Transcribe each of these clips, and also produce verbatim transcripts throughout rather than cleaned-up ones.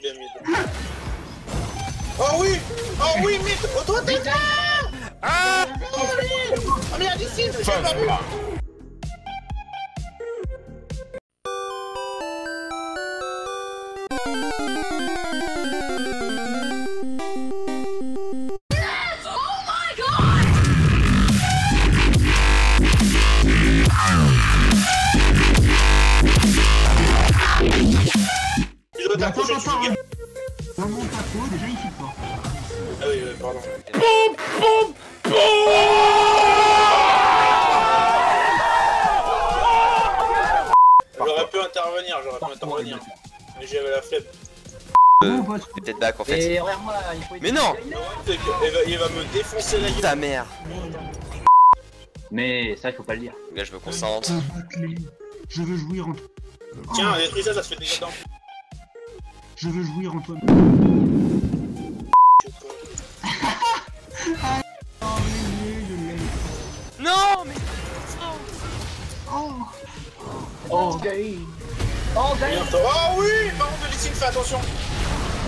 Oh oui! Oh oui, mais toi t'es là! Ah! Oh oui! Oh mais ici, c'est pas vu! Dans mon tapot, déjà il chute pas. Ah oui, euh, pardon. Boum, boum, boum. J'aurais pu intervenir, j'aurais pu intervenir. Mais j'avais la flemme. Euh, t'es peut-être back en fait. Et regarde-moi, il faut... Mais non, non il, va, il va me défoncer la gueule. Ta mère. Mais ça, il faut pas le dire. Là, je me concentre. Je veux jouir en... Tiens, détruis ça, ça se fait déjà dedans. Je veux jouir, Antoine. Non, mais... Oh, oh, gay. Oh, gay. Oh, oui. Par contre, Lissine, fais attention.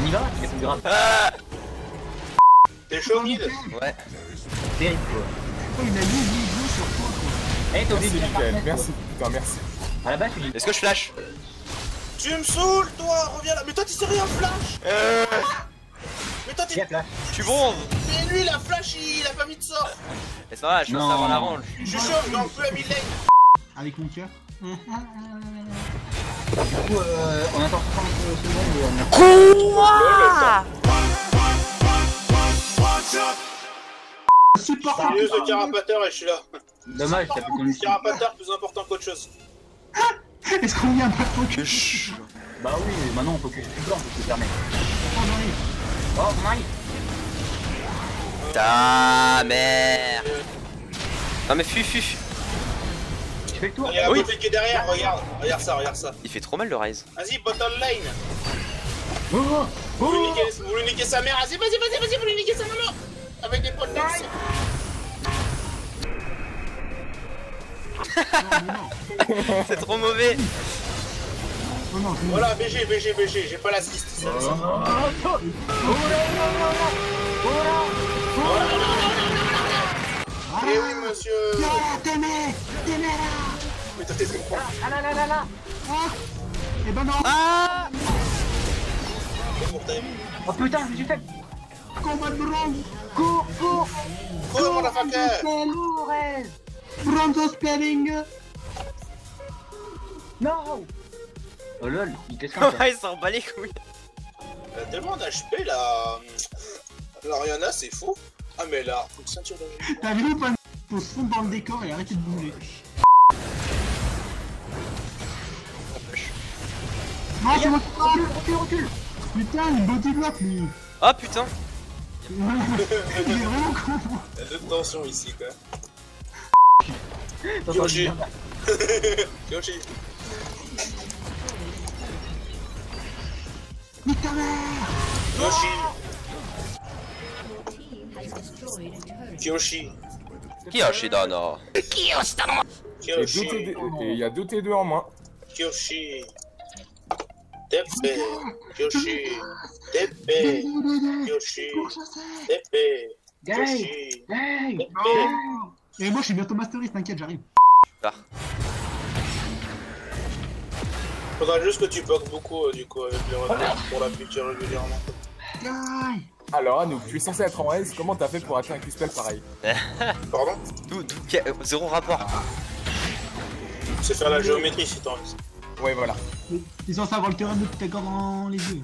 On y va, c'est plus grave. Ah. T'es chaud, guide. Ouais. C'est terrible, quoi. Il a mis dix sur toi, quoi. Eh, t'as oublié de dire quand même. Merci, putain, merci. À la base, tu dis... Est-ce que je flash? Tu me saoules, toi, reviens là. Mais toi, tu sais rien, flash. Euh... Mais toi, t'es... Tu bronzes. Mais lui, la flash, il... il a pas mis de sort. Mais ça va, je pense avant la range. Je suis chaud, je suis un peu à mid lane. Avec mon cœur. Du coup, euh, on attend trente secondes et on... Quoi? Sérieux, le carapateur et je suis là. Dommage, t'as plus connu. Le carapateur, plus important qu'autre chose. Est-ce qu'on vient pas focus? Bah oui, maintenant on focus plus blanc, je te permets. Oh, j'en ai. Oh, j'en ai. Ta mère. Non mais fuis, fuis. Tu fais le tour. Il y a oui. Qui est derrière, regarde. Regarde ça, regarde ça. Il fait trop mal le rise. Vas-y, bottom lane. Oh, oh. Vous voulez niquer sa mère? Vas-y, vas-y, vas-y, vas-y, vous voulez niquer sa maman. Avec des potes d'arrêt. C'est trop mauvais. Oh non, voilà, B G, B G, B G, j'ai pas l'assist. Oh non, non, non, non, non. Eh oui, monsieur. Non, tenez, tenez là. Mais t'as tes enfants. Ah là là là là. Eh ben non. Ah. Oh putain, j'ai fait. Combat de bronze. Cours, cours. Cours, mon affaire. Pronto spelling. Non. Oh lol, il descend. Ouais, ça. Il s'en bat les couilles. Elle a tellement d'H P là. L'Ariana, c'est fou. Ah, mais là, faut que ceinture de. T'as vu ou pas? Faut se fondre dans le décor et arrêter de bouger. Non, c'est moi qui recule, recule, recule. Putain, il body block lui. Ah oh, putain. Il est vraiment con. Y'a deux tensions ici quoi. Kyoshi. Kyoshi. Nique ta mère. Kyoshi. Kyoshi. Kyoshi Dana. Kyoshi Dana. Kyoshi. Il y a deux T deux en moins. Kyoshi. Tepe. Kyoshi. Tepe. Kyoshi. Tepe. Kyoshi. Tepe. Et moi je suis bientôt masteriste, t'inquiète, j'arrive. Ah. Faudra juste que tu bugs beaucoup euh, du coup avec les retards pour la future régulièrement. Alors Anouk, tu es censé être en raise, comment t'as fait pour acheter un Q-spell pareil? Pardon? D'où, d'où, euh, zéro rapport. C'est faire la géométrie si t'en raise. Ouais voilà. Ils sont censés avoir le théorème de Pythagore dans les yeux.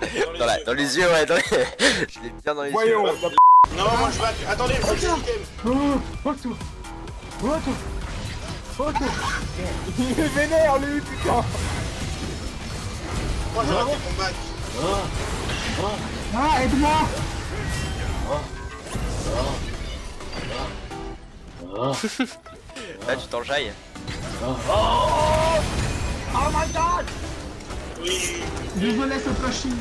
Dans les, dans la, yeux, dans les yeux, ouais, dans les... je l'ai bien dans les Voyons, yeux. Voyons. Non, moi je back. Attendez, je vais item. Oh, oh tout. Oh tout. Oh tout. Il me vénère lui, putain. Moi j'ai raté mon back. Oh. Oh. Ah, aide-moi. Oh. Oh. Oh. Là tu t'enjailles. Oh. Oh. Oh my god. Oui. Je me laisse au crashing.